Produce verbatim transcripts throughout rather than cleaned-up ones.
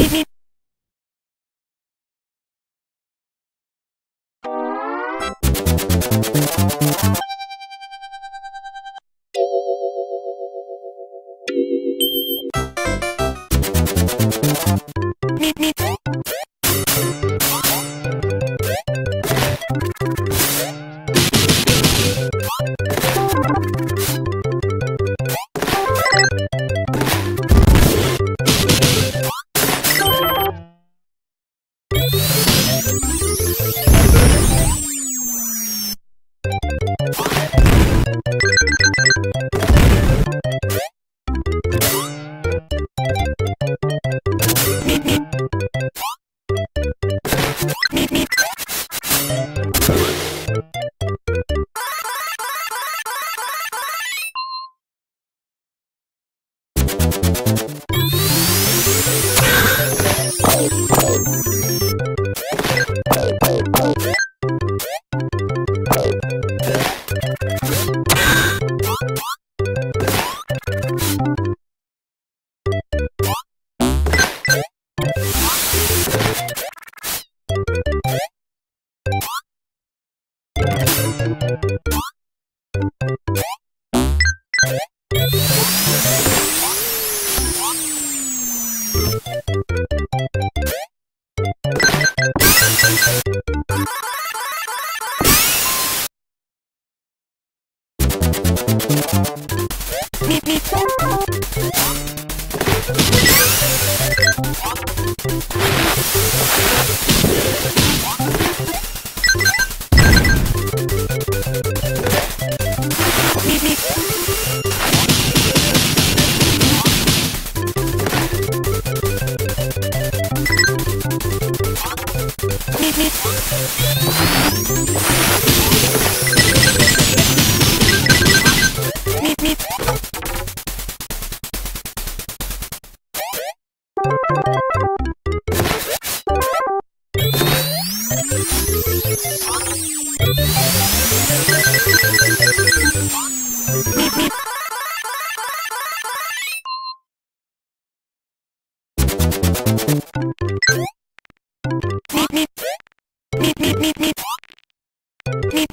Meep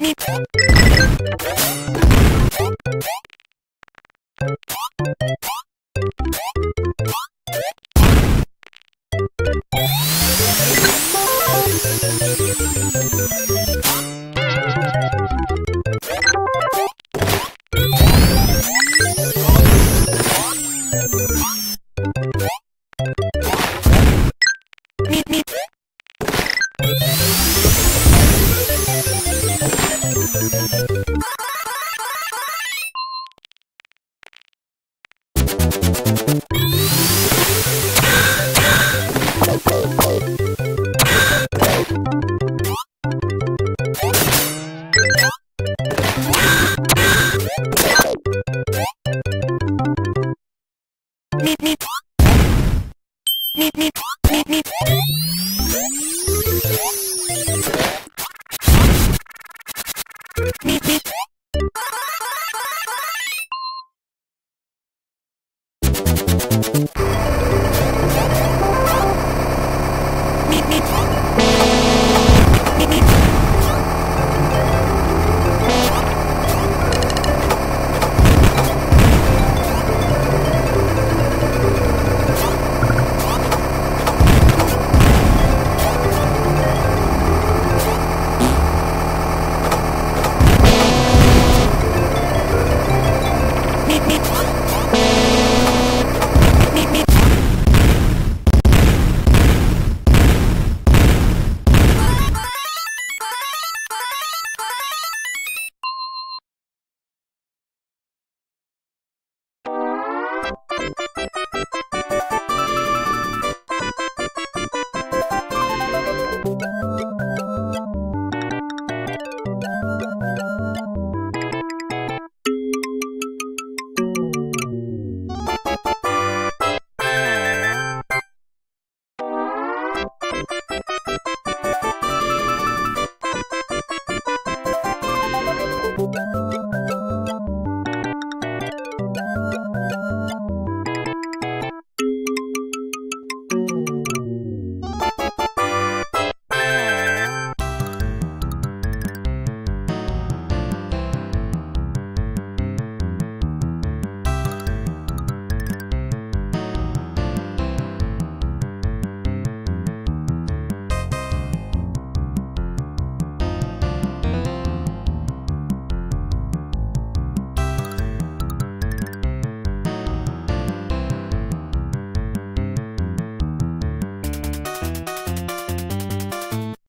meep meep meep meep meep.